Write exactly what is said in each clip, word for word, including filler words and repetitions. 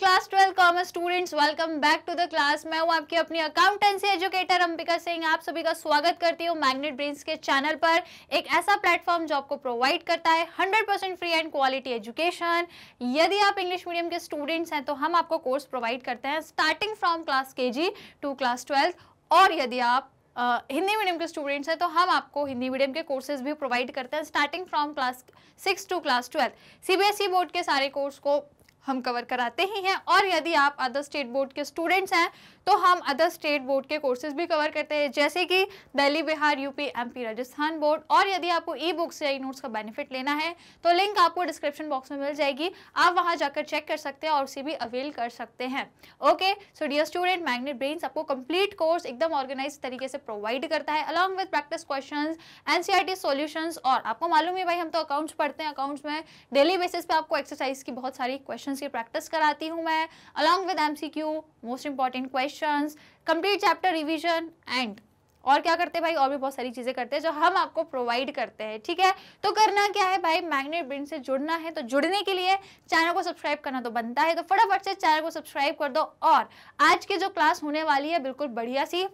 Class twelve commerce students, welcome back to the class. मैं हूं आपकी अपनी अकाउंटेंसी एजुकेटर अंबिका सिंह। आप सभी का स्वागत करती हूं मैग्नेट ब्रेन्स के चैनल पर, एक ऐसा प्लेटफॉर्म जो आपको प्रोवाइड करता है hundred percent free and quality education. यदि आप इंग्लिश मीडियम के स्टूडेंट्स हैं तो हम आपको कोर्स प्रोवाइड करते हैं स्टार्टिंग फ्रॉम क्लास के जी टू क्लास ट्वेल्व, और यदि आप Uh, हिंदी मीडियम के स्टूडेंट्स हैं तो हम आपको हिंदी मीडियम के कोर्सेज भी प्रोवाइड करते हैं starting from class six to class twelve. CBSE board के सारे कोर्स को हम कवर कराते ही हैं, और यदि आप अदर स्टेट बोर्ड के स्टूडेंट्स हैं तो हम अदर स्टेट बोर्ड के कोर्सेज भी कवर करते हैं, जैसे कि Delhi, Bihar, UP, MP, Rajasthan board. और यदि आपको ई बुक्स या ई नोट्स का बेनिफिट लेना है तो लिंक आपको डिस्क्रिप्शन बॉक्स में मिल जाएगी, आप वहां जाकर चेक कर सकते हैं और उसे भी अवेल कर सकते हैं। Okay, so dear student, Magnet Brains आपको कंप्लीट कोर्स एकदम ऑर्गेनाइज तरीके से प्रोवाइड करता है, along with practice question, NCERT solutions. और आपको मालूम है भाई, हम तो अकाउंट्स पढ़ते हैं, अकाउंट्स में डेली बेसिस पे आपको एक्सरसाइज की बहुत सारी क्वेश्चन की प्रैक्टिस कराती हूं मैं, along with MCQ, most important questions, complete chapter revision, and और क्या करते हैं भाई, और भी बहुत सारी चीजें करते हैं जो हम आपको प्रोवाइड करते हैं। ठीक है, तो करना क्या है भाई, मैग्नेट ब्रेन्स से जुड़ना है, तो जुड़ने के लिए चैनल को सब्सक्राइब करना तो बनता है, तो फटाफट से चैनल को सब्सक्राइब कर दो। और आज की जो क्लास होने वाली है बिल्कुल बढ़िया सी,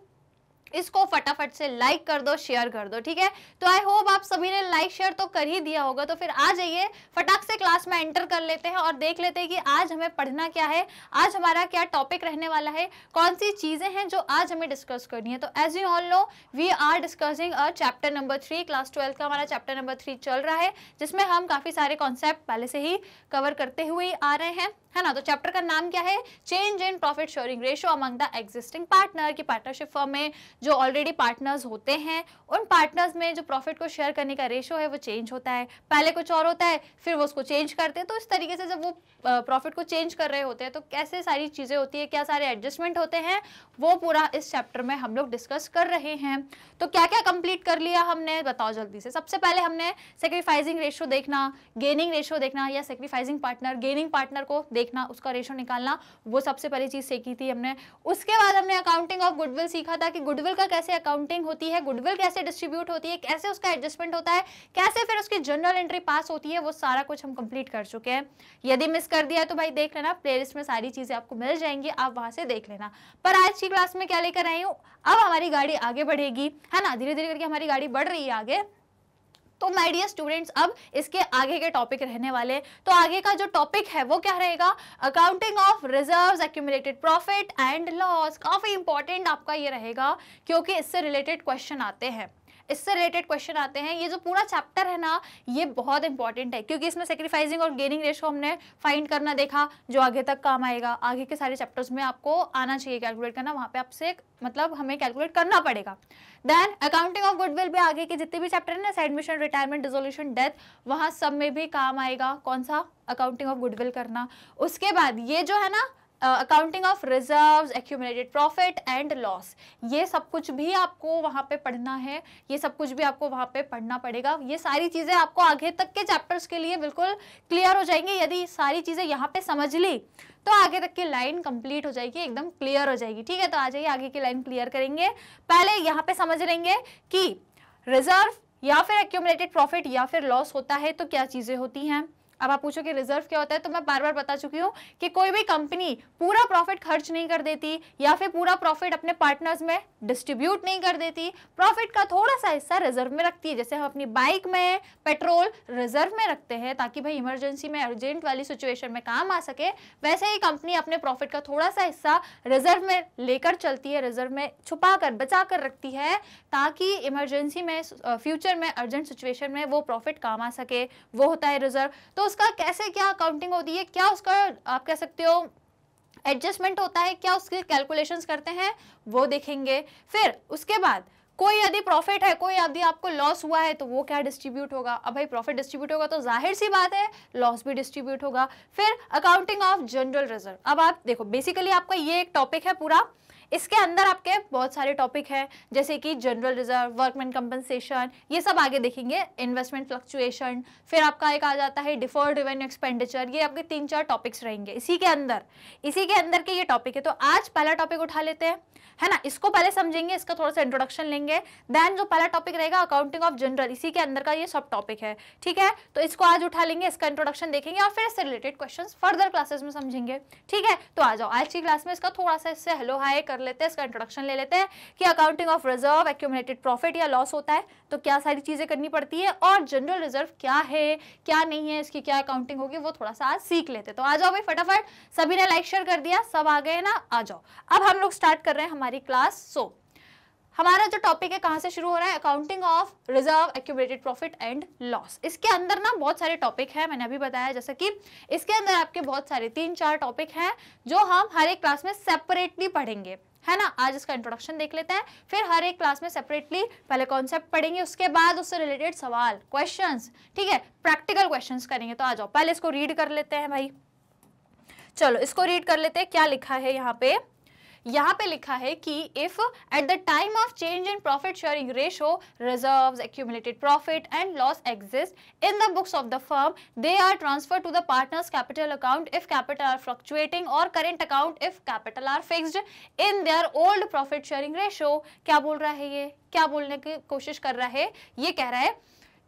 इसको फटाफट से लाइक कर दो, शेयर कर दो। ठीक है, तो आई होप आप सभी ने लाइक शेयर तो कर ही दिया होगा, तो फिर आ जाइए फटाक से क्लास में एंटर कर लेते हैं और देख लेते हैं कि आज हमें पढ़ना क्या है, आज हमारा क्या टॉपिक रहने वाला है, कौन सी चीज़ें हैं जो आज हमें डिस्कस करनी है। तो as you all know, we are discussing a chapter number three, class twelve का हमारा चैप्टर नंबर थ्री चल रहा है, जिसमें हम काफ़ी सारे कॉन्सेप्ट पहले से ही कवर करते हुए आ रहे हैं, है ना। तो चैप्टर का नाम क्या है, change in profit sharing ratio among the existing partner, की पार्टनरशिप फर्म में जो ऑलरेडी पार्टनर्स होते हैं उन पार्टनर्स में जो प्रॉफिट को शेयर करने का रेशियो है वो चेंज होता है, पहले कुछ और होता है फिर वो उसको चेंज करते हैं। तो इस तरीके से जब वो प्रॉफिट को चेंज कर रहे होते हैं तो कैसे सारी चीज़ें होती है, क्या सारे एडजस्टमेंट होते हैं, वो पूरा इस चैप्टर में हम लोग डिस्कस कर रहे हैं। तो क्या क्या कंप्लीट कर लिया हमने, बताओ जल्दी से। सबसे पहले हमने सेक्रीफाइजिंग रेशियो देखना, गेनिंग रेशियो देखना, या सेक्रीफाइजिंग पार्टनर गेनिंग पार्टनर को देखना, उसका रेशियो निकालना, वो सबसे पहली चीज़ सीखी थी हमने। उसके बाद हमने अकाउंटिंग ऑफ गुडविल सीखा था कि गुडविल का कैसे अकाउंटिंग होती है, गुडविल कैसे डिस्ट्रीब्यूट होती है, कैसे उसका एडजस्टमेंट होता है, कैसे फिर उसकी जर्नल एंट्री पास होती है, वो सारा कुछ हम कंप्लीट कर चुके हैं। यदि मिस कर दिया है तो भाई देख लेना, प्लेलिस्ट में सारी चीज़ें आपको मिल जाएंगी, आप वहाँ से देख लेना। पर आज की क्लास में क्या लेकर आई हूँ, अब हमारी गाड़ी आगे बढ़ेगी, है ना, धीरे धीरे करके हमारी गाड़ी बढ़ रही है आगे। तो माय डियर स्टूडेंट्स, अब इसके आगे के टॉपिक रहने वाले, तो आगे का जो टॉपिक है वो क्या रहेगा, accounting of reserves, accumulated profit and loss. काफ़ी इंपॉर्टेंट आपका ये रहेगा, क्योंकि इससे रिलेटेड क्वेश्चन आते हैं, इससे रिलेटेड क्वेश्चन आते हैं। ये जो पूरा चैप्टर है ना, ये बहुत इंपॉर्टेंट है, क्योंकि इसमें सेक्रीफाइजिंग और गेनिंग रेशो हमने फाइंड करना देखा, जो आगे तक काम आएगा, आगे के सारे चैप्टर्स में आपको आना चाहिए कैलकुलेट करना, वहाँ पे आपसे मतलब हमें कैलकुलेट करना पड़ेगा। देन अकाउंटिंग ऑफ गुडविल भी आगे के जितने भी चैप्टर है ना, एडमिशन, रिटायरमेंट, डिसोल्यूशन, डेथ, वहाँ सब में भी काम आएगा, कौन सा, अकाउंटिंग ऑफ गुडविल करना। उसके बाद ये जो है ना, accounting of reserves, accumulated profit and loss, ये सब कुछ भी आपको वहाँ पे पढ़ना है, ये सब कुछ भी आपको वहाँ पे पढ़ना पड़ेगा। ये सारी चीज़ें आपको आगे तक के चैप्टर्स के लिए बिल्कुल क्लियर हो जाएंगे, यदि सारी चीज़ें यहाँ पे समझ ली तो आगे तक की लाइन कंप्लीट हो जाएगी, एकदम क्लियर हो जाएगी। ठीक है, तो आ जाइए आगे की लाइन क्लियर करेंगे, पहले यहाँ पे समझ लेंगे कि रिजर्व या फिर एक्यूमुलेटेड प्रॉफिट या फिर लॉस होता है तो क्या चीज़ें होती हैं। अब आप पूछो कि रिजर्व क्या होता है, तो मैं बार बार बता चुकी हूँ कि कोई भी कंपनी पूरा प्रॉफिट खर्च नहीं कर देती या फिर पूरा प्रॉफिट अपने पार्टनर्स में डिस्ट्रीब्यूट नहीं कर देती, प्रॉफिट का थोड़ा सा हिस्सा रिजर्व में रखती है। जैसे हम अपनी बाइक में पेट्रोल रिजर्व में रखते हैं ताकि भाई इमरजेंसी में, अर्जेंट वाली सिचुएशन में काम आ सके, वैसे ही कंपनी अपने प्रॉफिट का थोड़ा सा हिस्सा रिजर्व में लेकर चलती है, रिजर्व में छुपा कर, बचा कर रखती है, ताकि इमरजेंसी में, फ्यूचर में, अर्जेंट सिचुएशन में वो प्रॉफिट काम आ सके, वो होता है रिजर्व। तो उसका कैसे क्या अकाउंटिंग होती है, क्या उसका आप कह सकते हो एडजस्टमेंट होता है, क्या उसके कैलकुलेशंस करते हैं, वो देखेंगे। फिर उसके बाद कोई यदि प्रॉफिट है, कोई यदि आपको लॉस हुआ है तो वो क्या डिस्ट्रीब्यूट होगा। अब भाई प्रॉफिट डिस्ट्रीब्यूट होगा तो जाहिर सी बात है लॉस भी डिस्ट्रीब्यूट होगा। फिर अकाउंटिंग ऑफ जनरल रिजर्व, अब आप देखो बेसिकली आपका ये एक टॉपिक है पूरा, इसके अंदर आपके बहुत सारे टॉपिक हैं जैसे कि जनरल रिजर्व, वर्कमैन कंपनसेशन, ये सब आगे देखेंगे, इन्वेस्टमेंट फ्लक्चुएशन, फिर आपका एक आ जाता है डिफर्ड रेवेन्यू एक्सपेंडिचर, ये आपके तीन चार टॉपिक्स रहेंगे इसी के अंदर, इसी के अंदर के ये टॉपिक है। तो आज पहला टॉपिक उठा लेते हैं, है ना, इसको पहले समझेंगे, इसका थोड़ा सा इंट्रोडक्शन लेंगे, देन जो पहला टॉपिक रहेगा अकाउंटिंग ऑफ जनरल, इसी के अंदर का ये सब टॉपिक है, ठीक है। तो इसको आज उठा लेंगे, इसका इंट्रोडक्शन देखेंगे और फिर इससे रिलेटेड क्वेश्चंस फर्दर क्लासेस में समझेंगे, ठीक है। तो आ जाओ आज की क्लास में इसका थोड़ा सा इससे हेलो हाय कर लेते हैं, इसका इंट्रोडक्शन ले लेते हैं कि accounting of reserve, accumulated profit या लॉस होता है तो क्या सारी चीजें करनी पड़ती है, और जनरल रिजर्व क्या है क्या नहीं है, इसकी क्या अकाउंटिंग होगी, वो थोड़ा सा आज सीख लेते हैं। तो आ जाओ भाई फटाफट, सभी ने लाइक शेयर कर दिया, सब आ गए ना, आ जाओ। अब हम लोग स्टार्ट कर रहे हैं हमारी क्लास। सो हमारा जो टॉपिक है कहाँ से शुरू हो रहा है, accounting of reserve, accumulated profit and loss. इसके अंदर ना बहुत सारे टॉपिक हैं, मैंने अभी बताया जैसा कि इसके अंदर आपके बहुत सारे तीन चार टॉपिक हैं जो हम हर एक क्लास में सेपरेटली पढ़ेंगे, है ना। आज इसका इंट्रोडक्शन देख लेते हैं, फिर हर एक क्लास में सेपरेटली पहले कॉन्सेप्ट पढ़ेंगे, उसके बाद उससे रिलेटेड सवाल, क्वेश्चंस, ठीक है, प्रैक्टिकल क्वेश्चंस करेंगे। तो आ जाओ पहले इसको रीड कर लेते हैं भाई, चलो इसको रीड कर लेते हैं। क्या लिखा है यहाँ पे, यहाँ पे लिखा है कि if at the time of change in profit sharing ratio reserves, accumulated profit and loss exist in the books of the firm, they are transfer to the partners capital account if capital are fluctuating और current account if capital are fixed in their old profit sharing ratio. क्या बोल रहा है ये, क्या बोलने की कोशिश कर रहा है, ये कह रहा है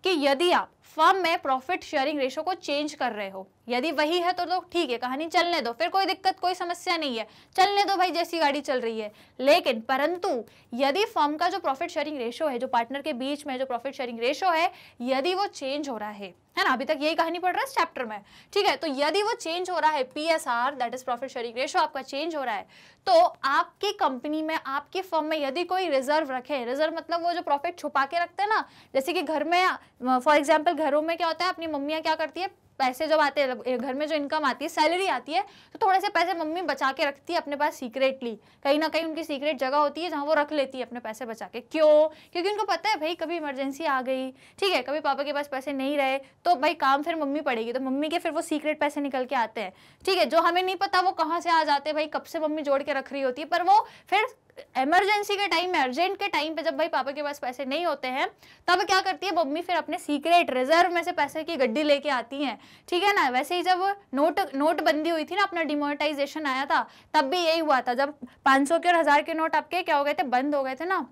कि यदि आप फर्म में प्रॉफिट शेयरिंग रेशो को चेंज कर रहे हो, यदि वही है तो तो ठीक है, कहानी चलने दो, फिर कोई दिक्कत कोई समस्या नहीं है, चलने दो भाई जैसी गाड़ी चल रही है। लेकिन परंतु यदि फर्म का जो प्रॉफिट शेयरिंग रेशो है, जो पार्टनर के बीच में जो प्रॉफिट शेयरिंग रेशो है, यदि वो चेंज हो रहा है, है ना, अभी तक यही कहानी पढ़ रहा है इस चैप्टर में, ठीक है। तो यदि वो चेंज हो रहा है, P S R that is profit sharing ratio आपका चेंज हो रहा है, तो आपकी कंपनी में, आपकी फर्म में यदि कोई रिजर्व रखे, रिजर्व मतलब वो जो प्रॉफिट छुपा के रखते हैं ना, जैसे कि घर में फॉर एग्जाम्पल घरों में क्या होता है, अपनी मम्मियाँ क्या करती है, पैसे जब आते हैं घर में, जो इनकम आती है, सैलरी आती है, तो थोड़े से पैसे मम्मी बचा के रखती है अपने पास सीक्रेटली, कहीं ना कहीं उनकी सीक्रेट जगह होती है जहाँ वो रख लेती है अपने पैसे बचा के। क्यों, क्योंकि उनको पता है भाई कभी इमरजेंसी आ गई, ठीक है, कभी पापा के पास पैसे नहीं रहे तो भाई काम फिर मम्मी पड़ेगी, तो मम्मी के फिर वो सीक्रेट पैसे निकल के आते हैं, ठीक है, जो हमें नहीं पता वो कहाँ से आ जाते हैं भाई, कब से मम्मी जोड़ के रख रही होती है, पर वो फिर इमरजेंसी के टाइम में, अर्जेंट के टाइम पे जब भाई पापा के पास पैसे नहीं होते हैं, तब क्या करती है मम्मी, फिर अपने सीक्रेट रिजर्व में से पैसे की गड्डी लेके आती हैं, ठीक है ना। वैसे ही जब नोट नोटबंदी हुई थी ना, अपना डिमोनेटाइजेशन आया था, तब भी यही हुआ था, जब पाँच सौ के और हज़ार के नोट आपके क्या हो गए थे, बंद हो गए थे ना,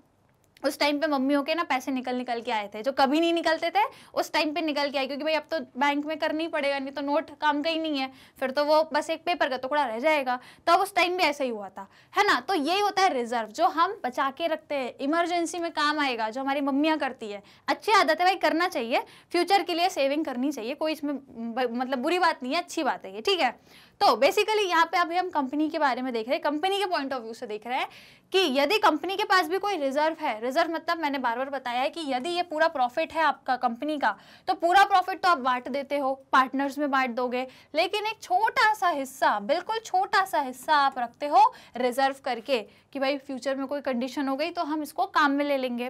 उस टाइम पे मम्मियों के ना पैसे निकल निकल के आए थे, जो कभी नहीं निकलते थे उस टाइम पे निकल के आए, क्योंकि भाई अब तो बैंक में करना ही पड़ेगा, नहीं तो नोट काम का ही नहीं है, फिर तो वो बस एक पेपर का टुकड़ा रह जाएगा, तब उस टाइम भी ऐसा ही हुआ था, है ना। तो यही होता है रिजर्व, जो हम बचा के रखते हैं, इमरजेंसी में काम आएगा, जो हमारी मम्मियाँ करती है, अच्छी आदत है भाई, करना चाहिए, फ्यूचर के लिए सेविंग करनी चाहिए, कोई इसमें मतलब बुरी बात नहीं है, अच्छी बात है ये, ठीक है। तो बेसिकली यहाँ पे अभी हम कंपनी के बारे में देख रहे हैं, कंपनी के पॉइंट ऑफ व्यू से देख रहे हैं कि यदि कंपनी के पास भी कोई रिजर्व है, रिजर्व मतलब मैंने बार बार बताया है कि यदि ये पूरा प्रॉफिट है आपका कंपनी का, तो पूरा प्रॉफिट तो आप बांट देते हो, पार्टनर्स में बांट दोगे, लेकिन एक छोटा सा हिस्सा, बिल्कुल छोटा सा हिस्सा आप रखते हो रिजर्व करके कि भाई फ्यूचर में कोई कंडीशन हो गई तो हम इसको काम में ले लेंगे,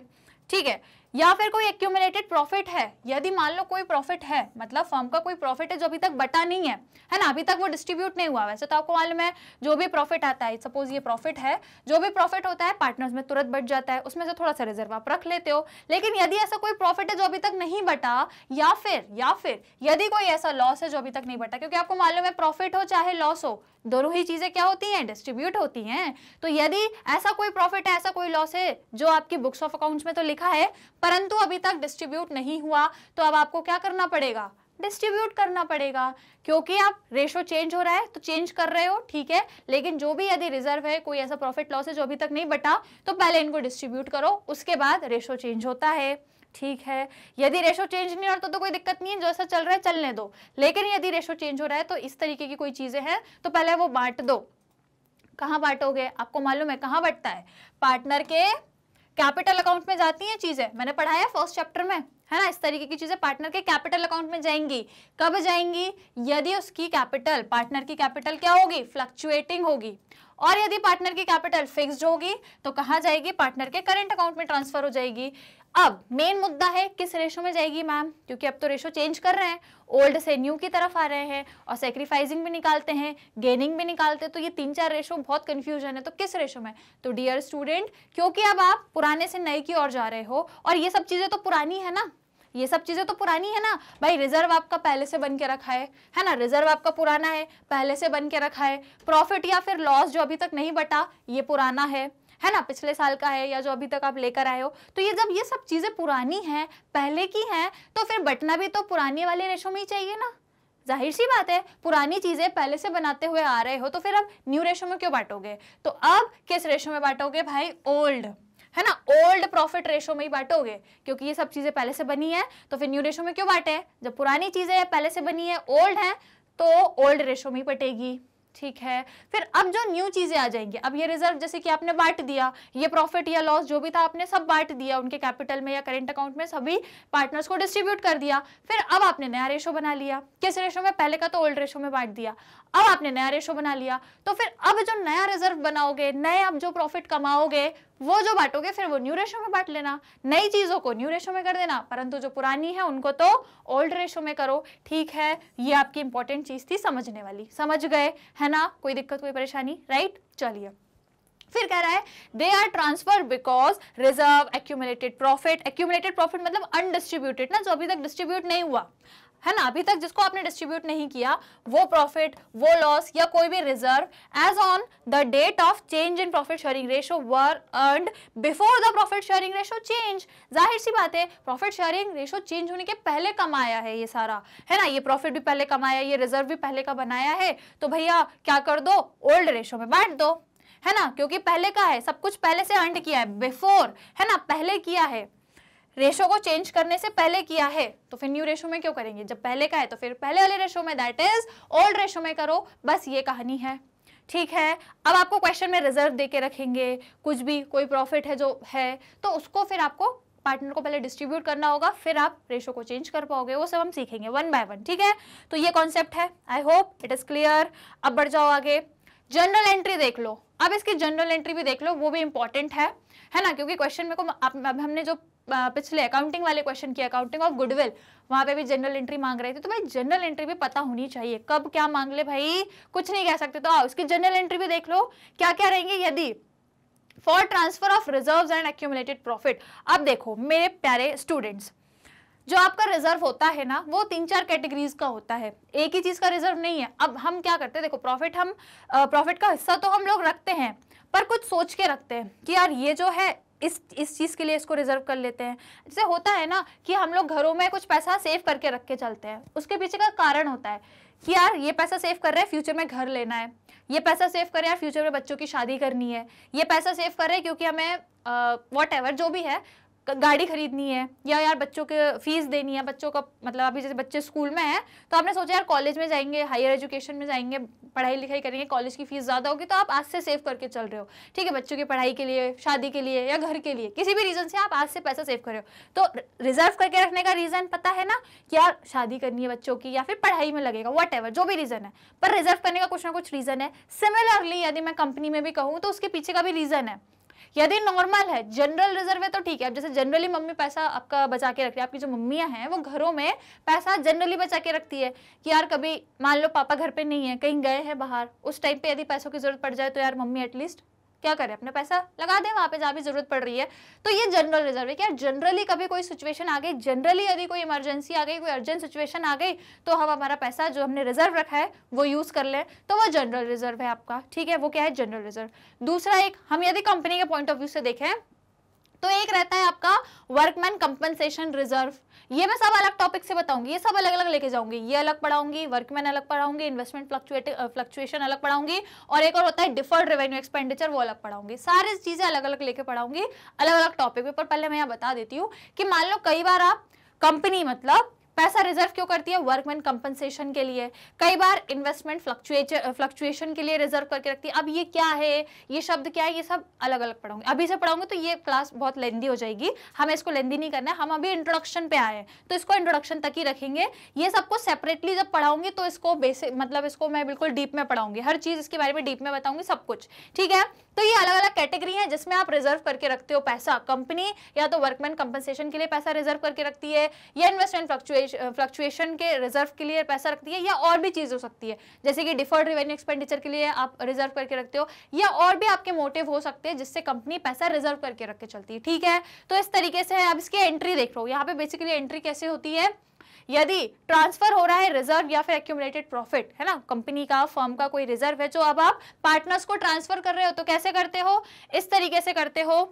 ठीक है। या फिर कोई एक्यूमुलेटेड प्रॉफिट है, यदि मान लो कोई प्रॉफिट है, मतलब फर्म का कोई प्रॉफिट है जो अभी तक बटा नहीं है, है ना, अभी तक वो डिस्ट्रीब्यूट नहीं हुआ। वैसे तो आपको मालूम है जो भी प्रॉफिट आता है, सपोज ये प्रॉफिट है, जो भी प्रॉफिट होता है पार्टनर्स में तुरंत बट जाता है, उसमें से थोड़ा सा रिजर्व आप रख लेते हो। लेकिन यदि ऐसा कोई प्रॉफिट है जो अभी तक नहीं बटा, या फिर या फिर यदि कोई ऐसा लॉस है जो अभी तक नहीं बटा, क्योंकि आपको मालूम है प्रॉफिट हो चाहे लॉस हो, दोनों ही चीज़ें क्या होती हैं, डिस्ट्रीब्यूट होती हैं। तो यदि ऐसा कोई प्रॉफिट है, ऐसा कोई लॉस है जो आपकी बुक्स ऑफ अकाउंट्स में तो लिखा है परंतु अभी तक डिस्ट्रीब्यूट नहीं हुआ, तो अब आपको क्या करना पड़ेगा, डिस्ट्रीब्यूट करना पड़ेगा, क्योंकि आप रेशो चेंज हो रहा है तो चेंज कर रहे हो, ठीक है। लेकिन जो भी यदि रिजर्व है, कोई ऐसा प्रॉफिट लॉस है जो अभी तक नहीं बटा, तो पहले इनको डिस्ट्रीब्यूट करो, उसके बाद रेशो चेंज होता है, ठीक है। यदि रेशो चेंज नहीं हो रहा तो, तो कोई दिक्कत नहीं है, जैसा चल रहा है चलने दो। लेकिन यदि रेशो चेंज हो रहा है तो इस तरीके की कोई चीज़ें हैं तो पहले वो बांट दो। कहाँ बांटोगे, आपको मालूम है कहाँ बंटता है, पार्टनर के कैपिटल अकाउंट में जाती हैं चीज़ें, मैंने पढ़ाया फर्स्ट चैप्टर में, है ना। इस तरीके की चीज़ें पार्टनर के कैपिटल अकाउंट में जाएंगी, कब जाएंगी, यदि उसकी कैपिटल, पार्टनर की कैपिटल क्या होगी, फ्लक्चुएटिंग होगी, और यदि पार्टनर की कैपिटल फिक्स्ड होगी तो कहाँ जाएगी, पार्टनर के करंट अकाउंट में ट्रांसफर हो जाएगी। अब मेन मुद्दा है किस रेशो में जाएगी मैम, क्योंकि अब तो रेशो चेंज कर रहे हैं, ओल्ड से न्यू की तरफ आ रहे हैं और सेक्रीफाइसिंग भी निकालते हैं, गेनिंग भी निकालते हैं, तो ये तीन चार रेशो बहुत कंफ्यूजन है, तो किस रेशो में। तो डियर स्टूडेंट, क्योंकि अब आप पुराने से नए की ओर जा रहे हो और ये सब चीज़ें तो पुरानी है ना, ये सब चीज़ें तो पुरानी है ना भाई। रिजर्व आपका पहले से बन के रखा है, है ना, रिजर्व आपका पुराना है, पहले से बन के रखा है। प्रॉफिट या फिर लॉस जो अभी तक नहीं बटा, ये पुराना है, है ना, पिछले साल का है या जो अभी तक आप लेकर आए हो। तो ये जब ये सब चीज़ें पुरानी हैं, पहले की हैं, तो फिर बटना भी तो पुराने वाले रेशो में ही चाहिए ना। जाहिर सी बात है, पुरानी चीज़ें पहले से बनाते हुए आ रहे हो तो फिर अब न्यू रेशो में क्यों बांटोगे। तो अब किस रेशो में बांटोगे भाई, ओल्ड, है ना, ओल्ड प्रॉफिट रेशो में ही बांटोगे, क्योंकि ये सब चीज़ें पहले से बनी है, तो फिर न्यू रेशो में क्यों बांटे। जब पुरानी चीज़ें पहले से बनी है, ओल्ड है, तो ओल्ड रेशो में ही बटेगी, ठीक है। फिर अब जो न्यू चीज़ें आ जाएंगी, अब ये रिजर्व जैसे कि आपने बांट दिया, ये प्रॉफिट या लॉस जो भी था आपने सब बांट दिया, उनके कैपिटल में या करेंट अकाउंट में सभी पार्टनर्स को डिस्ट्रीब्यूट कर दिया। फिर अब आपने नया रेशो बना लिया, किस रेशो में, पहले का तो ओल्ड रेशो में बांट दिया, अब आपने नया रेशो बना लिया। तो फिर अब जो नया रिजर्व बनाओगे, नए अब जो प्रॉफिट कमाओगे, वो जो बांटोगे फिर वो न्यू रेशो में बांट लेना, नई चीज़ों को न्यू रेशो में कर देना, परंतु जो पुरानी है उनको तो ओल्ड रेशो में करो, ठीक है। ये आपकी इंपॉर्टेंट चीज़ थी समझने वाली, समझ गए है ना, कोई दिक्कत कोई परेशानी, राइट। चलिए फिर कह रहा है they are transfer because reserve accumulated profit, accumulated profit मतलब अनडिस्ट्रीब्यूटेड ना, जो अभी तक डिस्ट्रीब्यूट नहीं हुआ है ना, अभी तक जिसको आपने डिस्ट्रीब्यूट नहीं किया, वो प्रॉफिट, वो लॉस या कोई भी reserve as on the date of change in profit sharing ratio were earned before the profit sharing ratio change. जाहिर सी बात है, प्रॉफिट शेयरिंग रेशो चेंज होने के पहले कमाया है ये सारा, है ना, ये प्रॉफिट भी पहले कमाया, ये रिजर्व भी पहले का बनाया है, तो भैया क्या कर दो, ओल्ड रेशो में बांट दो, है ना, क्योंकि पहले का है, सब कुछ पहले से अर्न किया है, बिफोर, है ना, पहले किया है, रेशो को चेंज करने से पहले किया है, तो फिर न्यू रेशो में क्यों करेंगे, जब पहले का है तो फिर पहले वाले रेशो में, दैट इज ओल्ड रेशो में करो। बस ये कहानी है, ठीक है। अब आपको क्वेश्चन में रिजर्व दे के रखेंगे, कुछ भी कोई प्रॉफिट है जो है, तो उसको फिर आपको पार्टनर को पहले डिस्ट्रीब्यूट करना होगा, फिर आप रेशो को चेंज कर पाओगे, वो सब हम सीखेंगे वन बाय वन, ठीक है। तो ये कॉन्सेप्ट है, I hope it is clear. अब बढ़ जाओ आगे, जनरल एंट्री देख लो, अब इसकी जनरल एंट्री भी देख लो, वो भी इंपॉर्टेंट है, है ना, क्योंकि क्वेश्चन में को आप, अब हमने जो पिछले अकाउंटिंग वाले क्वेश्चन की अकाउंटिंग ऑफ गुडविल, वहाँ पे भी जनरल एंट्री मांग रहे थे, तो भाई जनरल एंट्री भी पता होनी चाहिए, कब क्या मांग ले भाई कुछ नहीं कह सकते। तो आओ इसकी जनरल एंट्री भी देख लो, क्या क्या रहेंगे। यदि for transfer of reserves and accumulated profit, अब देखो मेरे प्यारे स्टूडेंट्स, जो आपका रिजर्व होता है ना, वो तीन चार कैटेगरीज का होता है, एक ही चीज़ का रिजर्व नहीं है। अब हम क्या करते हैं, देखो प्रॉफिट, हम प्रॉफिट का हिस्सा तो हम लोग रखते हैं, पर कुछ सोच के रखते हैं कि यार ये जो है इस इस चीज़ के लिए इसको रिजर्व कर लेते हैं। जैसे होता है ना कि हम लोग घरों में कुछ पैसा सेव करके रख के चलते हैं, उसके पीछे का कारण होता है कि यार ये पैसा सेव कर रहे हैं, फ्यूचर में घर लेना है, ये पैसा सेव कर रहे हैं, फ्यूचर में बच्चों की शादी करनी है, ये पैसा सेव कर रहे हैं क्योंकि हमें वॉट एवर जो भी है, गाड़ी खरीदनी है, या यार बच्चों के फीस देनी है, बच्चों का मतलब अभी जैसे बच्चे स्कूल में हैं तो आपने सोचा यार कॉलेज में जाएंगे, हायर एजुकेशन में जाएंगे, पढ़ाई लिखाई करेंगे, कॉलेज की फीस ज़्यादा होगी, तो आप आज से सेव करके चल रहे हो, ठीक है, बच्चों की पढ़ाई के लिए, शादी के लिए या घर के लिए, किसी भी रीज़न से आप आज से पैसा सेव कर रहे हो। तो रिजर्व करके रखने का रीज़न पता है ना कि यार शादी करनी है बच्चों की, या फिर पढ़ाई में लगेगा, वॉट एवर जो भी रीज़न है, पर रिजर्व करने का कुछ ना कुछ रीज़न है। सिमिलरली यदि मैं कंपनी में भी कहूँ तो उसके पीछे का भी रीज़न है। यदि नॉर्मल है, जनरल रिजर्व है तो ठीक है, अब जैसे जनरली मम्मी पैसा आपका बचा के रखती है, आपकी जो मम्मियाँ हैं वो घरों में पैसा जनरली बचा के रखती है कि यार कभी मान लो पापा घर पे नहीं है, कहीं गए हैं बाहर, उस टाइम पे यदि पैसों की जरूरत पड़ जाए तो यार मम्मी एटलीस्ट क्या करे, अपना पैसा लगा दे वहाँ पे जहाँ भी जरूरत पड़ रही है। तो ये जनरल रिजर्व है कि यार जनरली कभी कोई सिचुएशन आ गई, जनरली यदि कोई इमरजेंसी आ गई, कोई अर्जेंट सिचुएशन आ गई, तो हम हमारा पैसा जो हमने रिजर्व रखा है वो यूज़ कर लें, तो वो जनरल रिजर्व है आपका, ठीक है, वो क्या है, जनरल रिजर्व। दूसरा एक हम यदि कंपनी के पॉइंट ऑफ व्यू से देखें तो एक रहता है आपका वर्कमैन कंपनसेशन रिजर्व। ये मैं सब अलग टॉपिक से बताऊंगी, ये सब अलग अलग लेके जाऊंगी, ये अलग पढ़ाऊंगी, वर्कमैन अलग पढ़ाऊंगी, इन्वेस्टमेंट फ्लक्चुएशन अलग पढ़ाऊंगी, और एक और होता है डिफर्ड रेवेन्यू एक्सपेंडिचर, वो अलग पढ़ाऊंगी। सारी चीज़ें अलग अलग लेके पढ़ाऊंगी अलग अलग टॉपिक पे। पर पहले मैं यहाँ बता देती हूँ कि मान लो कई बार आप कंपनी मतलब पैसा रिजर्व क्यों करती है? वर्कमैन कंपनसेशन के लिए, कई बार इन्वेस्टमेंट फ्लक्चुएशन फ्लक्चुएशन के लिए रिजर्व करके रखती है। अब ये क्या है, ये शब्द क्या है, ये सब अलग अलग पढ़ाऊंगे। अभी से पढ़ाऊंगे तो ये क्लास बहुत लेंदी हो जाएगी, हमें इसको लेंदी नहीं करना है। हम अभी इंट्रोडक्शन पे आए हैं तो इसको इंट्रोडक्शन तक ही रखेंगे। ये सबको सेपरेटली जब पढ़ाऊंगी तो इसको बेसिक मतलब इसको मैं बिल्कुल डीप में पढ़ाऊंगी, हर चीज इसके बारे में डीप में बताऊंगी सब कुछ, ठीक है। तो ये अलग अलग कैटेगरी है जिसमें आप रिजर्व करके रखते हो पैसा। कंपनी या तो वर्कमैन कंपनसेशन के लिए पैसा रिजर्व करके रखती है, या इन्वेस्टमेंट फ्लक्चुएशन फ्लक्चुएशन के रिजर्व के लिए पैसा रखती है, या और भी चीज हो सकती है जैसे कि डिफर्ड रेवेन्यू एक्सपेंडिचर के लिए आप रिजर्व करके रखते हो, या और भी आपके मोटिव हो सकते हैं जिससे कंपनी पैसा रिजर्व करके रख के चलती है, ठीक है। तो इस तरीके से है। अब इसकी एंट्री देख लो, यहाँ पे बेसिकली एंट्री कैसे होती है। यदि ट्रांसफर हो रहा है रिजर्व या फिर एक्यूमुलेटेड प्रॉफिट, है ना, कंपनी का फर्म का कोई रिजर्व है जो अब आप पार्टनर्स को ट्रांसफर कर रहे हो, तो कैसे करते हो? इस तरीके से करते हो।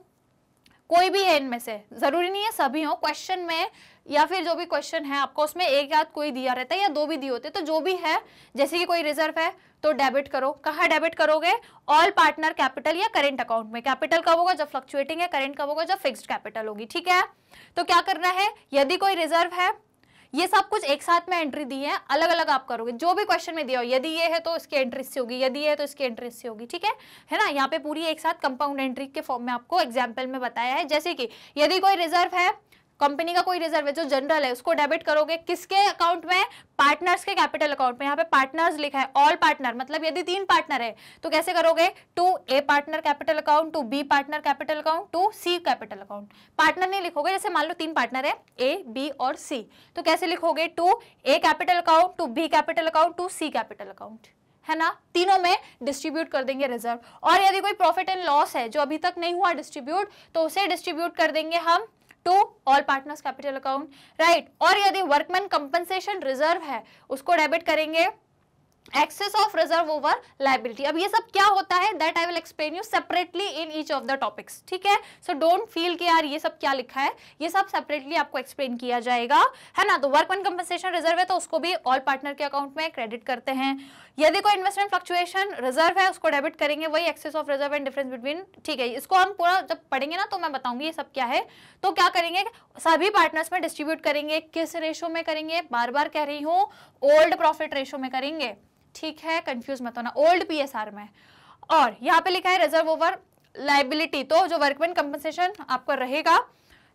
कोई भी है इनमें से, जरूरी नहीं है सभी हो, क्वेश्चन में या फिर जो भी क्वेश्चन है आपका उसमें एक याद कोई दिया रहता है या दो भी दिए होते हैं, तो जो भी है, जैसे कि कोई रिजर्व है तो डेबिट करो। कहाँ डेबिट करोगे? ऑल पार्टनर कैपिटल या करेंट अकाउंट में। कैपिटल कब होगा? जब फ्लक्चुएटिंग है। करेंट कब होगा? जब फिक्स्ड कैपिटल होगी, ठीक है। तो क्या करना है, यदि कोई रिजर्व है, ये सब कुछ एक साथ में एंट्री दी है, अलग अलग आप करोगे जो भी क्वेश्चन में दिया हो। यदि ये है तो इसकी एंट्री से होगी, यदि ये है तो इसकी एंट्री से होगी, ठीक है, है ना। यहाँ पे पूरी एक साथ कंपाउंड एंट्री के फॉर्म में आपको एग्जाम्पल में बताया है। जैसे कि यदि कोई रिजर्व है, कंपनी का कोई रिजर्व है जो जनरल है, उसको डेबिट करोगे किसके अकाउंट में? पार्टनर्स के कैपिटल अकाउंट में। यहाँ पे पार्टनर्स लिखा है, ऑल पार्टनर मतलब यदि तीन पार्टनर है तो कैसे करोगे? To A partner capital account, to B partner capital account, to C capital account. Partner नहीं लिखोगे, जैसे मान लो तीन पार्टनर है ए बी और सी, तो कैसे लिखोगे? To A capital account, to B capital account, to C capital account, है ना। तीनों में डिस्ट्रीब्यूट कर देंगे रिजर्व। और यदि कोई प्रॉफिट एंड लॉस है जो अभी तक नहीं हुआ डिस्ट्रीब्यूट, तो उसे डिस्ट्रीब्यूट कर देंगे हम to all partners capital account, right. और यदि वर्कमैन कंपनसेशन रिजर्व है, उसको डेबिट करेंगे excess of reserve over liability. अब ये सब क्या होता है, that I will explain you separately in each of the topics, ठीक है। सो डोंट फील कि यार ये सब क्या लिखा है, ये सब सेपरेटली आपको एक्सप्लेन किया जाएगा, है ना। तो वर्कमैन कंपनसेशन रिजर्व है तो उसको भी ऑल पार्टनर के अकाउंट में क्रेडिट करते हैं। यदि कोई इन्वेस्टमेंट फ्लक्चुएशन रिजर्व है, उसको डेबिट करेंगे, वही excess of reserve and difference between, ठीक है। इसको हम पूरा जब पढ़ेंगे ना तो मैं बताऊंगी ये सब क्या है। तो क्या करेंगे, सभी पार्टनर्स में डिस्ट्रीब्यूट करेंगे। किस रेशो में करेंगे? बार बार कह रही हूँ, ओल्ड प्रॉफिट रेशो में करेंगे, ठीक है, कंफ्यूज मत होना, ओल्ड पीएसआर में। और यहाँ पे लिखा है रिजर्व ओवर लायबिलिटी, तो जो वर्कमैन कंपनसेशन आपका रहेगा,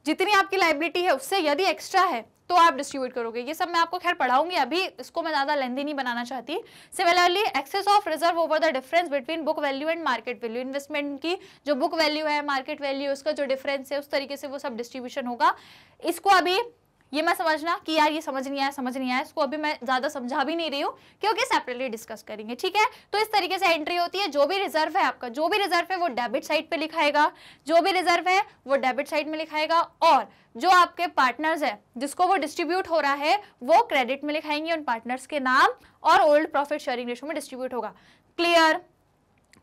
जितनी आपकी लायबिलिटी है उससे यदि एक्स्ट्रा है तो आप डिस्ट्रीब्यूट करोगे। ये सब मैं आपको खैर पढ़ाऊंगी, अभी इसको मैं ज़्यादा लेंदी नहीं बनाना चाहती। Similarly excess of reserve over the difference between book value and market value, investment की जो बुक वैल्यू है, मार्केट वैल्यू, उसका जो डिफरेंस है, उस तरीके से वो सब डिस्ट्रीब्यूशन होगा। इसको अभी ये मैं समझना कि यार ये समझ नहीं आया समझ नहीं आया इसको अभी मैं ज़्यादा समझा भी नहीं रही हूँ क्योंकि सेपरेटली डिस्कस करेंगे, ठीक है। तो इस तरीके से एंट्री होती है। जो भी रिजर्व है आपका, जो भी रिजर्व है वो डेबिट साइड पे लिखाएगा, जो भी रिजर्व है वो डेबिट साइड में लिखाएगा, और जो आपके पार्टनर्स है जिसको वो डिस्ट्रीब्यूट हो रहा है वो क्रेडिट में लिखाएंगे उन पार्टनर्स के नाम, और ओल्ड प्रॉफिट शेयरिंग रेशो में डिस्ट्रीब्यूट होगा। क्लियर?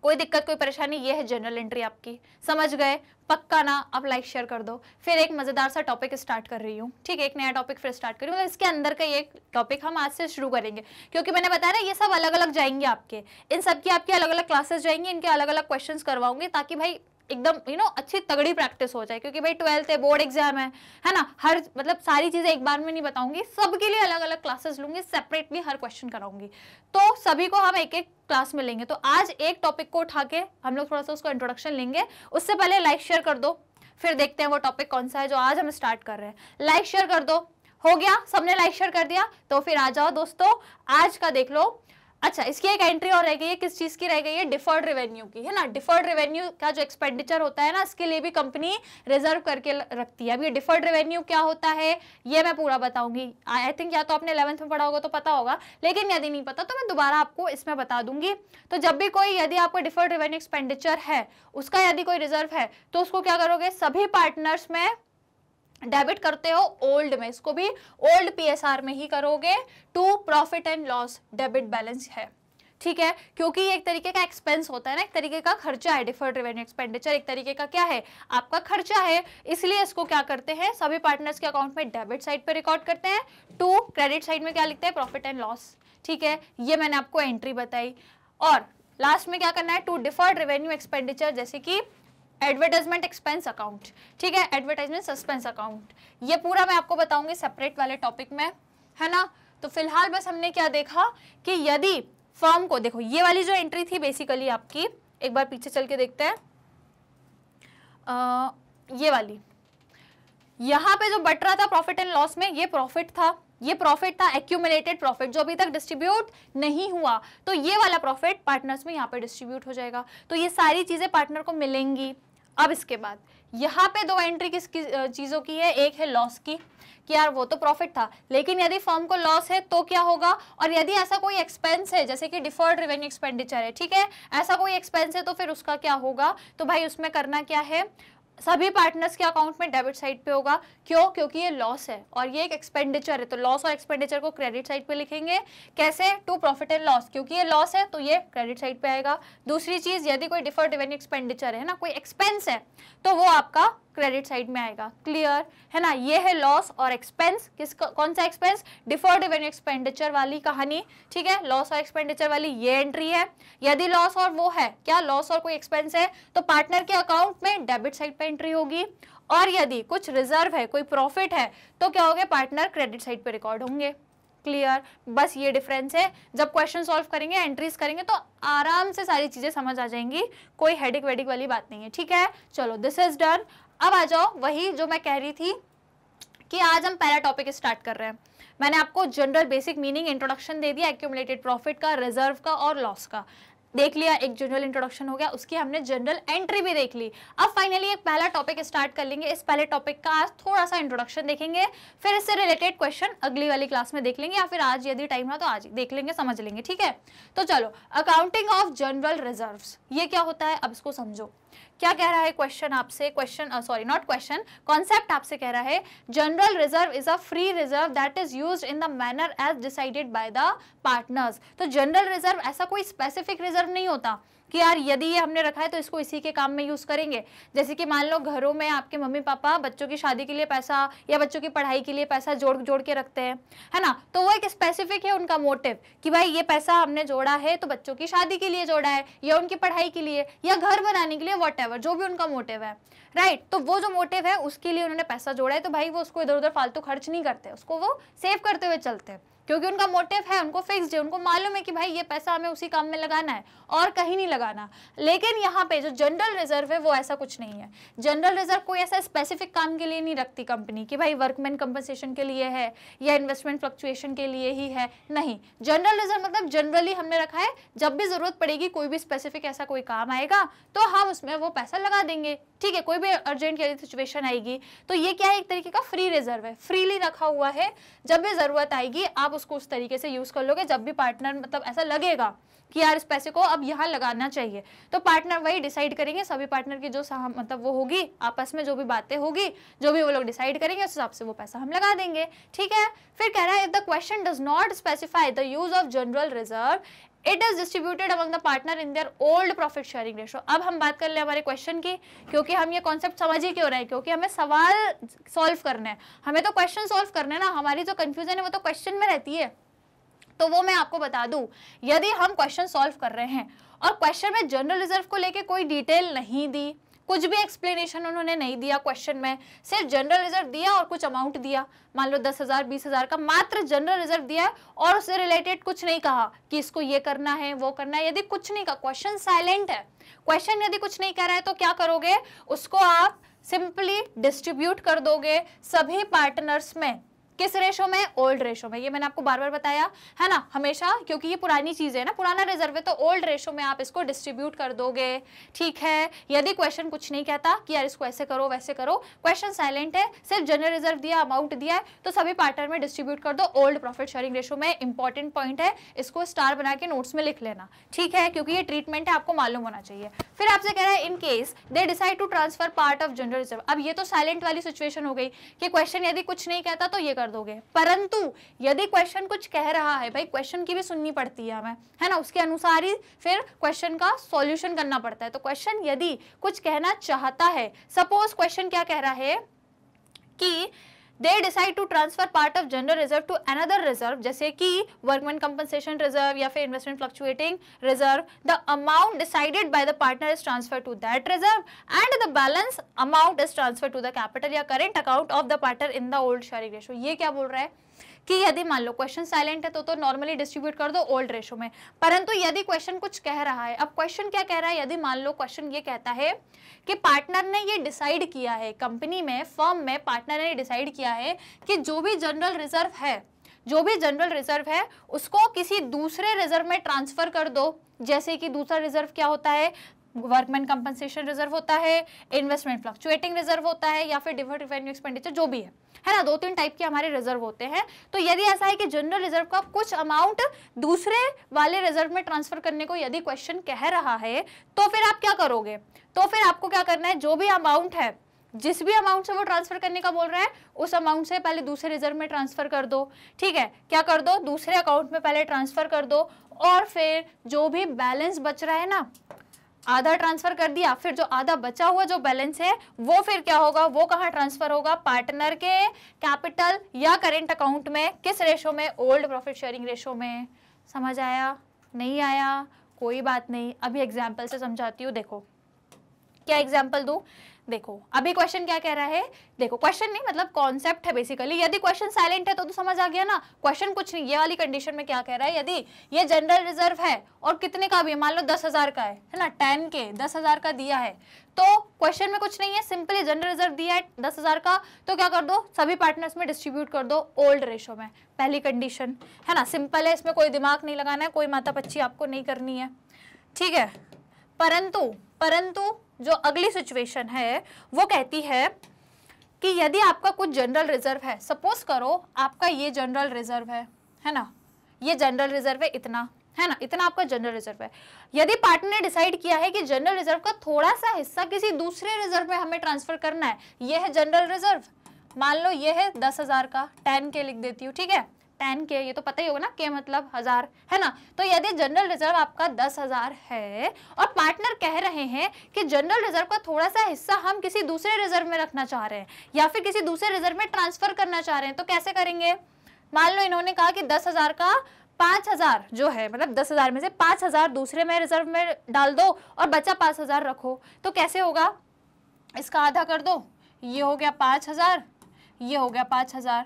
कोई दिक्कत कोई परेशानी? ये है जनरल एंट्री आपकी, समझ गए पक्का ना? आप लाइक शेयर कर दो। फिर एक मज़ेदार सा टॉपिक स्टार्ट कर रही हूँ, ठीक है, एक नया टॉपिक फिर स्टार्ट कर रही हूँ। इसके अंदर का ये टॉपिक हम आज से शुरू करेंगे क्योंकि मैंने बताया ना ये सब अलग अलग जाएंगे आपके, इन सब की आपकी अलग अलग क्लासेस जाएंगी, इनके अलग अलग क्वेश्चंस करवाऊंगी ताकि भाई एकदम यू नो अच्छी तगड़ी प्रैक्टिस हो जाए, क्योंकि भाई ट्वेल्थ है, बोर्ड एग्जाम है, है ना। हर मतलब सारी चीज़ें एक बार में नहीं बताऊंगी, सबके लिए अलग अलग क्लासेस लूंगी, सेपरेटली हर क्वेश्चन कराऊंगी, तो सभी को हम एक एक क्लास में लेंगे। तो आज एक टॉपिक को उठा के हम लोग थोड़ा सा उसको इंट्रोडक्शन लेंगे। उससे पहले लाइक शेयर कर दो, फिर देखते हैं वो टॉपिक कौन सा है जो आज हम स्टार्ट कर रहे हैं। लाइक शेयर कर दो, हो गया? सबने लाइक शेयर कर दिया? तो फिर आ जाओ दोस्तों, आज का देख लो। अच्छा, इसकी एक एंट्री और रह गई है, किस चीज़ की रह गई है? डिफर्ड रेवेन्यू की, है ना। डिफर्ड रेवेन्यू का जो एक्सपेंडिचर होता है ना, इसके लिए भी कंपनी रिजर्व करके रखती है। अब ये डिफर्ड रेवेन्यू क्या होता है ये मैं पूरा बताऊंगी। आई थिंक या तो आपने इलेवंथ में पढ़ा होगा तो पता होगा, लेकिन यदि नहीं पता तो मैं दोबारा आपको इसमें बता दूंगी। तो जब भी कोई, यदि आपका डिफर्ड रेवेन्यू एक्सपेंडिचर है, उसका यदि कोई रिजर्व है तो उसको क्या करोगे? सभी पार्टनर्स में डेबिट करते हो ओल्ड में, इसको भी ओल्ड पीएसआर में ही करोगे, to profit and loss debit balance है, ठीक है, क्योंकि ये एक तरीके का एक्सपेंस होता है ना, एक तरीके का खर्चा है। डिफर्ड रेवेन्यू एक्सपेंडिचर एक तरीके का क्या है? आपका खर्चा है, इसलिए इसको क्या करते हैं? सभी पार्टनर्स के अकाउंट में डेबिट साइड पर रिकॉर्ड करते हैं, टू क्रेडिट साइड में क्या लिखते हैं? प्रॉफिट एंड लॉस, ठीक है। ये मैंने आपको एंट्री बताई। और लास्ट में क्या करना है? टू डिफर्ड रेवेन्यू एक्सपेंडिचर, जैसे कि एडवर्टाइजमेंट एक्सपेंस अकाउंट, ठीक है, एडवर्टाइजमेंट सस्पेंस अकाउंट, ये पूरा मैं आपको बताऊंगी सेपरेट वाले टॉपिक में। है ना। तो फिलहाल बस हमने क्या देखा कि यदि फर्म को, देखो ये वाली जो एंट्री थी बेसिकली आपकी, एक बार पीछे चल के देखते हैं, आ, ये वाली, यहाँ पे जो बट रहा था प्रॉफिट एंड लॉस में, ये प्रॉफिट था, ये प्रॉफिट था एक्यूमुलेटेड प्रॉफिट जो अभी तक डिस्ट्रीब्यूट नहीं हुआ, तो ये वाला प्रॉफिट पार्टनर्स में यहाँ पे डिस्ट्रीब्यूट हो जाएगा। तो ये सारी चीज़ें पार्टनर को मिलेंगी। अब इसके बाद यहाँ पे दो एंट्री किस चीज़ों की है, एक है लॉस की कि यार वो तो प्रॉफिट था, लेकिन यदि फर्म को लॉस है तो क्या होगा, और यदि ऐसा कोई एक्सपेंस है जैसे कि डिफर्ड रेवेन्यू एक्सपेंडिचर है, ठीक है, ऐसा कोई एक्सपेंस है तो फिर उसका क्या होगा। तो भाई उसमें करना क्या है, सभी पार्टनर्स के अकाउंट में डेबिट साइड पे होगा, क्यों, क्योंकि ये लॉस है और ये एक एक्सपेंडिचर है, तो लॉस और एक्सपेंडिचर को क्रेडिट साइड पे लिखेंगे। कैसे, टू प्रॉफिट एंड लॉस, क्योंकि ये लॉस है तो ये क्रेडिट साइड पे आएगा। दूसरी चीज़, यदि कोई डिफर्ड रेवेन्यू एक्सपेंडिचर है ना, कोई एक्सपेंस है, तो वो आपका क्रेडिट साइड में आएगा। क्लियर है ना, ये है लॉस और एक्सपेंस। किस, कौन सा एक्सपेंस, डिफर्ड रेवेन्यू एक्सपेंडिचर वाली कहानी, ठीक है, लॉस और एक्सपेंडिचर वाली ये एंट्री है। यदि लॉस और वो है, क्या, लॉस और कोई एक्सपेंस है, तो पार्टनर के अकाउंट में डेबिट साइड पे एंट्री होगी। और यदि कुछ रिजर्व है, कोई प्रॉफिट है, तो क्या होगा, पार्टनर क्रेडिट साइड पे रिकॉर्ड होंगे। क्लियर, बस ये डिफरेंस है। जब क्वेश्चन सॉल्व करेंगे, एंट्रीज करेंगे, तो आराम से सारी चीजें समझ आ जाएंगी, कोई हेडिक वेडिक वाली बात नहीं है, ठीक है। चलो, दिस इज डन। अब आ जाओ वही जो मैं कह रही थी कि आज हम पहला टॉपिक स्टार्ट कर रहे हैं। मैंने आपको जनरल बेसिक मीनिंग इंट्रोडक्शन दे दिया एक्यूमुलेटेड प्रॉफिट का, रिजर्व का और लॉस का, देख लिया, एक जनरल इंट्रोडक्शन हो गया, उसकी हमने जनरल एंट्री भी देख ली। अब फाइनली एक पहला टॉपिक स्टार्ट कर लेंगे। इस पहले टॉपिक का आज थोड़ा सा इंट्रोडक्शन देखेंगे, फिर इससे रिलेटेड क्वेश्चन अगली वाली क्लास में देख लेंगे, या फिर आज यदि टाइम रहा तो आज देख लेंगे, समझ लेंगे, ठीक है। तो चलो, अकाउंटिंग ऑफ जनरल रिजर्व्स, ये क्या होता है, अब इसको समझो। क्या कह रहा है क्वेश्चन आपसे, question sorry not question concept आपसे कह रहा है, general reserve is a free reserve that is used in the manner as decided by the partners. तो जनरल रिजर्व ऐसा कोई स्पेसिफिक रिजर्व नहीं होता कि यार यदि ये हमने रखा है तो इसको इसी के काम में यूज करेंगे। जैसे कि मान लो घरों में आपके मम्मी पापा बच्चों की शादी के लिए पैसा या बच्चों की पढ़ाई के लिए पैसा जोड़ जोड़ के रखते हैं, है ना, तो वो एक स्पेसिफिक है उनका मोटिव कि भाई ये पैसा हमने जोड़ा है तो बच्चों की शादी के लिए जोड़ा है, या उनकी पढ़ाई के लिए, या घर बनाने के लिए, वॉट एवर, जो भी उनका मोटिव है, राइट। तो वो जो मोटिव है उसके लिए उन्होंने पैसा जोड़ा है, तो भाई वो उसको इधर उधर फालतू खर्च नहीं करते, उसको वो सेव करते हुए चलते हैं, क्योंकि उनका मोटिव है, उनको फिक्स्ड है, उनको मालूम है कि भाई ये पैसा हमें उसी काम में लगाना है और कहीं नहीं लगाना। लेकिन यहाँ पे जो जनरल रिजर्व है वो ऐसा कुछ नहीं है। जनरल रिजर्व कोई ऐसा स्पेसिफिक काम के लिए नहीं रखती कंपनी कि भाई वर्कमैन कंपनसेशन के लिए है या इन्वेस्टमेंट फ्लक्चुएशन के लिए ही है, नहीं। जनरल रिजर्व मतलब जनरली हमने रखा है, जब भी जरूरत पड़ेगी, कोई भी स्पेसिफिक ऐसा कोई काम आएगा तो हम उसमें वो पैसा लगा देंगे, ठीक है, कोई भी अर्जेंट यदि सिचुएशन आएगी। तो ये क्या है, एक तरीके का फ्री रिजर्व है, फ्रीली रखा हुआ है, जब भी जरूरत आएगी आप उसको उस तरीके से यूज कर लोगे, जब भी पार्टनर मतलब ऐसा लगेगा कि यार इस पैसे को अब यहाँ लगाना चाहिए, तो पार्टनर वही डिसाइड करेंगे, सभी पार्टनर की जो मतलब वो होगी आपस में, जो भी बातें होगी, जो भी वो लोग डिसाइड करेंगे, उस हिसाब से वो पैसा हम लगा देंगे, ठीक है। फिर कह रहा है, if the question does not specify the use of general reserve it is distributed among the partner in their old profit sharing ratio. अब हम बात कर ले हमारे क्वेश्चन की, क्योंकि हम ये कॉन्सेप्ट समझ ही क्यों रहे हैं, क्योंकि हमें सवाल सॉल्व करना है, हमें तो क्वेश्चन सॉल्व करना है ना। हमारी जो कंफ्यूजन है वो तो क्वेश्चन में रहती है। तो वो मैं आपको बता दूं, यदि हम क्वेश्चन सॉल्व कर रहे हैं और क्वेश्चन में जनरल रिजर्व को लेके कोई डिटेल नहीं दी, कुछ भी एक्सप्लेनेशन उन्होंने नहीं दिया क्वेश्चन में, सिर्फ जनरल रिजर्व दिया और कुछ अमाउंट दिया, मान लो दस हज़ार बीस हज़ार का मात्र जनरल रिजर्व दिया है, और उससे रिलेटेड कुछ नहीं कहा कि इसको ये करना है वो करना है, यदि कुछ नहीं कहा, क्वेश्चन साइलेंट है, क्वेश्चन यदि कुछ नहीं कह रहा है, तो क्या करोगे, उसको आप सिंपली डिस्ट्रीब्यूट कर दोगे सभी पार्टनर्स में। किस रेशो में, ओल्ड रेशो में। ये मैंने आपको बार बार बताया है ना हमेशा, क्योंकि ये पुरानी चीज़ है ना, पुराना रिजर्व है, तो ओल्ड रेशो में आप इसको डिस्ट्रीब्यूट कर दोगे, ठीक है। यदि क्वेश्चन कुछ नहीं कहता कि यार इसको ऐसे करो वैसे करो, क्वेश्चन साइलेंट है, सिर्फ जनरल रिजर्व दिया, अमाउंट दिया है, तो सभी पार्टनर में डिस्ट्रीब्यूट कर दो ओल्ड प्रॉफिट शेयरिंग रेशो में। इंपॉर्टेंट पॉइंट है, इसको स्टार बना के नोट्स में लिख लेना, ठीक है, क्योंकि ये ट्रीटमेंट है, आपको मालूम होना चाहिए। फिर आपसे कह रहा है, in case they decide to transfer part of general reserve. अब ये तो साइलेंट वाली सिचुएशन हो गई कि क्वेश्चन यदि कुछ नहीं कहता तो ये दोगे, परंतु यदि क्वेश्चन कुछ कह रहा है, भाई क्वेश्चन की भी सुननी पड़ती है हमें, है ना, उसके अनुसार ही फिर क्वेश्चन का सॉल्यूशन करना पड़ता है। तो क्वेश्चन यदि कुछ कहना चाहता है, सपोज क्वेश्चन क्या कह रहा है कि they decide to transfer part of general reserve to another reserve, जैसे कि वर्कमैन कंपनसेशन रिजर्व या फिर investment fluctuating reserve, the amount decided by the partner is transfer to that reserve and the balance amount is transfer to the capital या current account of the partner in the old sharing ratio. ये क्या बोल रहा है कि यदि मान लो question silent है तो तो नॉर्मली डिस्ट्रीब्यूट कर दो ओल्ड रेशो में, परंतु यदि क्वेश्चन कुछ कह रहा है, अब क्वेश्चन क्या कह रहा है, यदि मान लो क्वेश्चन ये कहता है कि पार्टनर ने ये डिसाइड किया है, कंपनी में फर्म में पार्टनर ने डिसाइड किया है कि जो भी जनरल रिजर्व है जो भी जनरल रिजर्व है उसको किसी दूसरे रिजर्व में ट्रांसफर कर दो। जैसे कि दूसरा रिजर्व क्या होता है, वर्कमैन कंपनसेशन रिजर्व होता है, इन्वेस्टमेंट फ्लक्चुएटिंग रिजर्व होता है, या फिर डिफर्ड रेवेन्यू एक्सपेंडिचर, जो भी है, है ना, दो तीन टाइप के हमारे रिजर्व होते हैं। तो यदि ऐसा है कि जनरल रिजर्व का कुछ अमाउंट दूसरे वाले रिजर्व में ट्रांसफर करने को यदि क्वेश्चन कह रहा है तो फिर आप क्या करोगे, तो फिर आपको क्या करना है, जो भी अमाउंट है, जिस भी अमाउंट से वो ट्रांसफर करने का बोल रहा है उस अमाउंट से पहले दूसरे रिजर्व में ट्रांसफर कर दो। ठीक है, क्या कर दो, दूसरे अकाउंट में पहले ट्रांसफर कर दो, और फिर जो भी बैलेंस बच रहा है ना, आधा ट्रांसफर कर दिया, फिर जो आधा बचा हुआ जो बैलेंस है वो फिर क्या होगा, वो कहाँ ट्रांसफर होगा, पार्टनर के कैपिटल या करेंट अकाउंट में, किस रेशो में, ओल्ड प्रॉफिट शेयरिंग रेशो में। समझ आया, नहीं आया, कोई बात नहीं, अभी एग्जाम्पल से समझाती हूँ। देखो क्या एग्जाम्पल दूँ, देखो अभी क्वेश्चन क्या कह रहा है, देखो क्वेश्चन नहीं मतलब कॉन्सेप्ट है बेसिकली। यदि क्वेश्चन साइलेंट है तो तो समझ आ गया ना, क्वेश्चन कुछ नहीं, ये वाली कंडीशन में क्या कह रहा है, यदि ये जनरल रिजर्व है और कितने का भी, मान लो दस हजार का है, है ना, टेन के दस हजार का दिया है, तो क्वेश्चन में कुछ नहीं है, सिंपली जनरल रिजर्व दिया है दस हजार का, तो क्या कर दो, सभी पार्टनर्स में डिस्ट्रीब्यूट कर दो ओल्ड रेशो में, पहली कंडीशन है ना, सिंपल है, इसमें कोई दिमाग नहीं लगाना है, कोई माता पच्ची आपको नहीं करनी है। ठीक है, परंतु परंतु जो अगली सिचुएशन है वो कहती है कि यदि आपका कुछ जनरल रिजर्व है, सपोज करो आपका ये जनरल रिजर्व है, है ना, ये जनरल रिजर्व है इतना, है ना, इतना आपका जनरल रिजर्व है। यदि पार्टनर ने डिसाइड किया है कि जनरल रिजर्व का थोड़ा सा हिस्सा किसी दूसरे रिजर्व में हमें ट्रांसफर करना है, यह है जनरल रिजर्व, मान लो ये है दस हजार का, टेन के लिख देती हूँ, ठीक है, टेन के, ये तो पता ही होगा ना, के मतलब हजार, है ना, तो यदि जनरल रिजर्व आपका दस हजार है और पार्टनर कह रहे हैं कि जनरल रिजर्व का थोड़ा सा हिस्सा हम किसी दूसरे रिजर्व में रखना चाह रहे हैं या फिर किसी दूसरे रिजर्व में ट्रांसफर करना चाह रहे हैं, तो कैसे करेंगे। मान लो इन्होंने कहा कि दस हजार का पाँच हजार जो है, मतलब दस हजार में से पाँच हजार दूसरे में रिजर्व में डाल दो और बचा पाँच हजार रखो, तो कैसे होगा, इसका आधा कर दो, ये हो गया पाँच हजार, ये हो गया पाँच हजार,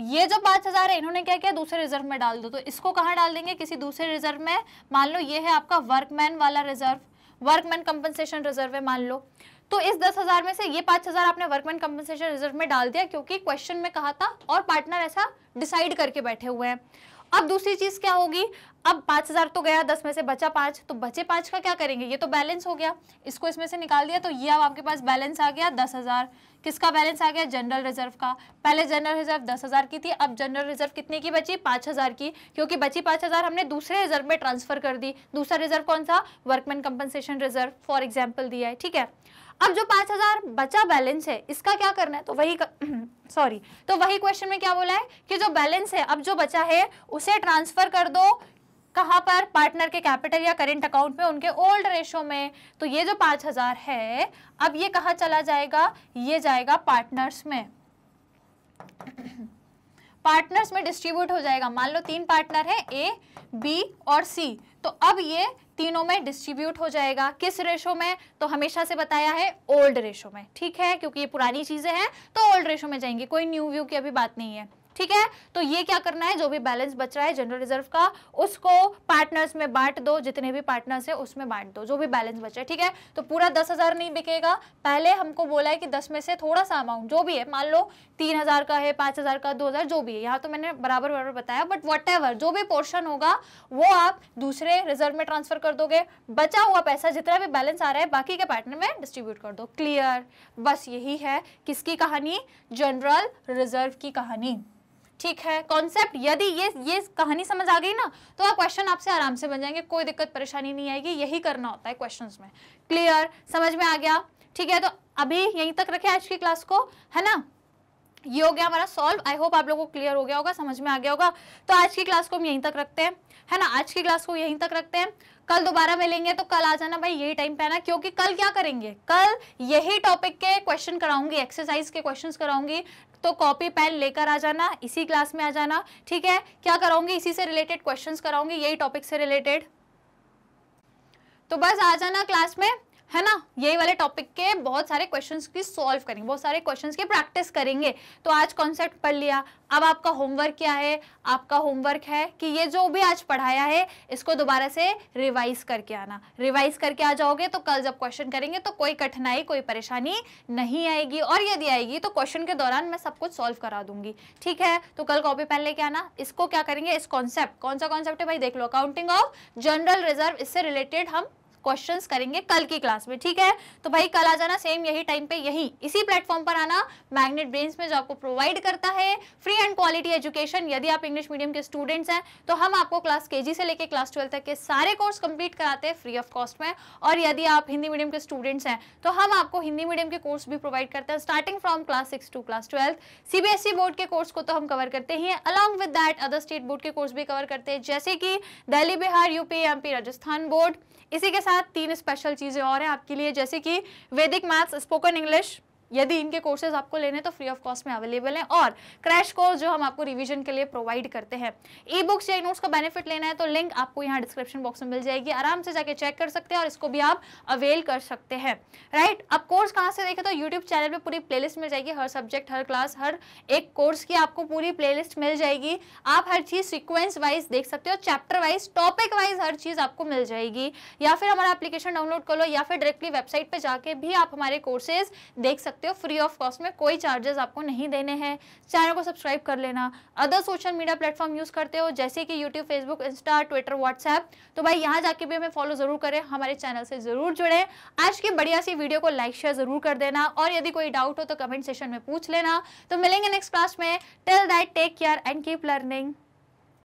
ये जो पाँच हज़ार है इन्होंने क्या किया, दूसरे रिजर्व में डाल दो, तो इसको कहाँ डाल देंगे, किसी दूसरे रिजर्व में, मान लो ये है आपका वर्कमैन वाला रिजर्व, वर्कमैन कंपनसेशन रिजर्व है मान लो, तो इस दस हज़ार में से ये पाँच हज़ार आपने वर्कमैन कंपनसेशन रिजर्व में डाल दिया क्योंकि क्वेश्चन में कहा था और पार्टनर ऐसा डिसाइड करके बैठे हुए हैं। अब दूसरी चीज़ क्या होगी, अब पाँच हज़ार तो गया, दस में से बचा पाँच, तो बचे पाँच का क्या करेंगे, ये तो बैलेंस हो गया, इसको इसमें से निकाल दिया, तो ये अब आपके पास बैलेंस आ गया दस हज़ार, किसका बैलेंस आ गया, जनरल रिजर्व का, पहले जनरल रिजर्व दस हज़ार की थी, अब जनरल रिजर्व कितने की बची, पाँच हज़ार की, क्योंकि बची पाँच हज़ार हमने दूसरे रिजर्व में ट्रांसफर कर दी, दूसरा रिजर्व कौन सा, workman compensation reserve for example दिया है। ठीक है, अब जो पाँच हज़ार बचा बैलेंस है इसका क्या करना है, तो वही सॉरी तो वही क्वेश्चन में क्या बोला है कि जो बैलेंस है, अब जो बचा है उसे ट्रांसफर कर दो कहाँ पर, पार्टनर के कैपिटल या करेंट अकाउंट में उनके ओल्ड रेशो में, तो ये जो पाँच हज़ार है अब ये कहाँ चला जाएगा, ये जाएगा पार्टनर्स में, पार्टनर्स में डिस्ट्रीब्यूट हो जाएगा। मान लो तीन पार्टनर है, ए, बी और सी, तो अब ये तीनों में डिस्ट्रीब्यूट हो जाएगा, किस रेशो में, तो हमेशा से बताया है ओल्ड रेशो में। ठीक है, क्योंकि ये पुरानी चीज़ें हैं तो ओल्ड रेशो में जाएंगी, कोई न्यू व्यू की अभी बात नहीं है। ठीक है, तो ये क्या करना है, जो भी बैलेंस बच रहा है जनरल रिजर्व का उसको पार्टनर्स में बांट दो, जितने भी पार्टनर्स है उसमें बांट दो जो भी बैलेंस बचा है। ठीक है, तो पूरा दस हज़ार नहीं बिकेगा, पहले हमको बोला है कि दस में से थोड़ा सा अमाउंट जो भी है, मान लो तीन हज़ार का है, पाँच हज़ार का, दो हज़ार, जो भी है, यहाँ तो मैंने बराबर बराबर बताया, बट वट एवर जो भी पोर्शन होगा वो आप दूसरे रिजर्व में ट्रांसफर कर दोगे, बचा हुआ पैसा जितना भी बैलेंस आ रहा है बाकी के पार्टनर में डिस्ट्रीब्यूट कर दो। क्लियर, बस यही है किसकी कहानी, जनरल रिजर्व की कहानी। ठीक है, कॉन्सेप्ट यदि ये ये कहानी समझ आ गई ना तो आप क्वेश्चन आपसे आराम से बन जाएंगे, कोई दिक्कत परेशानी नहीं आएगी, यही करना होता है क्वेश्चंस में। क्लियर, समझ में आ गया। ठीक है, तो अभी यहीं तक रखें आज की क्लास को, है ना, ये हो गया हमारा सॉल्व, आई होप आप लोगों को क्लियर हो गया होगा, समझ में आ गया होगा। तो आज की क्लास को हम यहीं तक रखते हैं, है ना, आज की क्लास को यहीं तक रखते हैं, कल दोबारा मिलेंगे, तो कल आ जाना भाई यही टाइम पे आना, क्योंकि कल क्या करेंगे, कल यही टॉपिक के क्वेश्चन कराऊंगी, एक्सरसाइज के क्वेश्चंस कराऊंगी, तो कॉपी पेन लेकर आ जाना, इसी क्लास में आ जाना। ठीक है, क्या कराऊंगी, इसी से रिलेटेड क्वेश्चंस कराऊंगी, यही टॉपिक से रिलेटेड, तो बस आ जाना क्लास में, है ना, यही वाले टॉपिक के बहुत सारे क्वेश्चंस की सॉल्व करेंगे, बहुत सारे क्वेश्चंस की प्रैक्टिस करेंगे। तो आज कॉन्सेप्ट पढ़ लिया, अब आपका होमवर्क क्या है? आपका होमवर्क है कि ये जो भी आज पढ़ाया है इसको दोबारा से रिवाइज करके आना। रिवाइज करके आ जाओगे तो कल जब क्वेश्चन करेंगे तो कोई कठिनाई, कोई परेशानी नहीं आएगी, और यदि आएगी तो क्वेश्चन के दौरान मैं सब कुछ सॉल्व करा दूंगी, ठीक है। तो कल कॉपी पेन लेके आना। इसको क्या करेंगे, इस कॉन्सेप्ट, कौन सा कॉन्सेप्ट है भाई, देख लो, अकाउंटिंग ऑफ जनरल रिजर्व, इससे रिलेटेड हम क्वेश्चंस करेंगे कल की क्लास में, ठीक है। तो भाई कल आ जाना, सेम यही टाइम पे, यही इसी प्लेटफॉर्म पर आना, मैग्नेट ब्रेन्स में, जो आपको प्रोवाइड करता है फ्री एंड क्वालिटी एजुकेशन। यदि आप इंग्लिश मीडियम के स्टूडेंट्स हैं तो हम आपको क्लास केजी से लेकर क्लास ट्वेल्थ तक के सारे कोर्स कंप्लीट कराते हैं फ्री ऑफ कॉस्ट में, और यदि आप हिंदी मीडियम के स्टूडेंट्स हैं तो हम आपको हिंदी मीडियम के कोर्स भी प्रोवाइड करते हैं, starting from class six to class twelfth. CBSE board के कोर्स को तो हम कवर करते ही हैं, along with that other state board के कोर्स भी कवर करते हैं, जैसे कि Delhi, Bihar, UP, MP, Rajasthan board. इसी के साथ तीन स्पेशल चीज़ें और हैं आपके लिए, जैसे कि वैदिक मैथ्स, स्पोकन इंग्लिश, यदि इनके कोर्सेज आपको लेने तो फ्री ऑफ कॉस्ट में अवेलेबल हैं, और क्रैश कोर्स जो हम आपको रिवीजन के लिए प्रोवाइड करते हैं। ई बुक्स या नोट्स का बेनिफिट लेना है तो लिंक आपको यहाँ डिस्क्रिप्शन बॉक्स में मिल जाएगी, आराम से जाके चेक कर सकते हैं और इसको भी आप अवेल कर सकते हैं, राइट। अब कोर्स कहाँ से देखें तो यूट्यूब चैनल पर पूरी प्ले लिस्ट मिल जाएगी, हर सब्जेक्ट, हर क्लास, हर एक कोर्स की आपको पूरी प्ले लिस्ट मिल जाएगी। आप हर चीज़ सिक्वेंस वाइज देख सकते हो, चैप्टर वाइज, टॉपिक वाइज हर चीज़ आपको मिल जाएगी, या फिर हमारा एप्लीकेशन डाउनलोड कर लो, या फिर डायरेक्टली वेबसाइट पर जाके भी आप हमारे कोर्सेज देख सकते तो फ्री ऑफ कॉस्ट में, कोई चार्जेस आपको नहीं देने हैं। चैनल को सब्सक्राइब कर लेना। Other social media platform use करते हो जैसे कि YouTube, Facebook, Insta, Twitter, WhatsApp, तो भाई यहाँ जाके भी हमें फॉलो जरूर करें, हमारे चैनल से जरूर जुड़े। आज की बढ़िया सी वीडियो को लाइक, शेयर जरूर कर देना, और यदि कोई डाउट हो तो कमेंट सेशन में पूछ लेना। तो मिलेंगे नेक्स्ट क्लास में, till that take care and keep learning.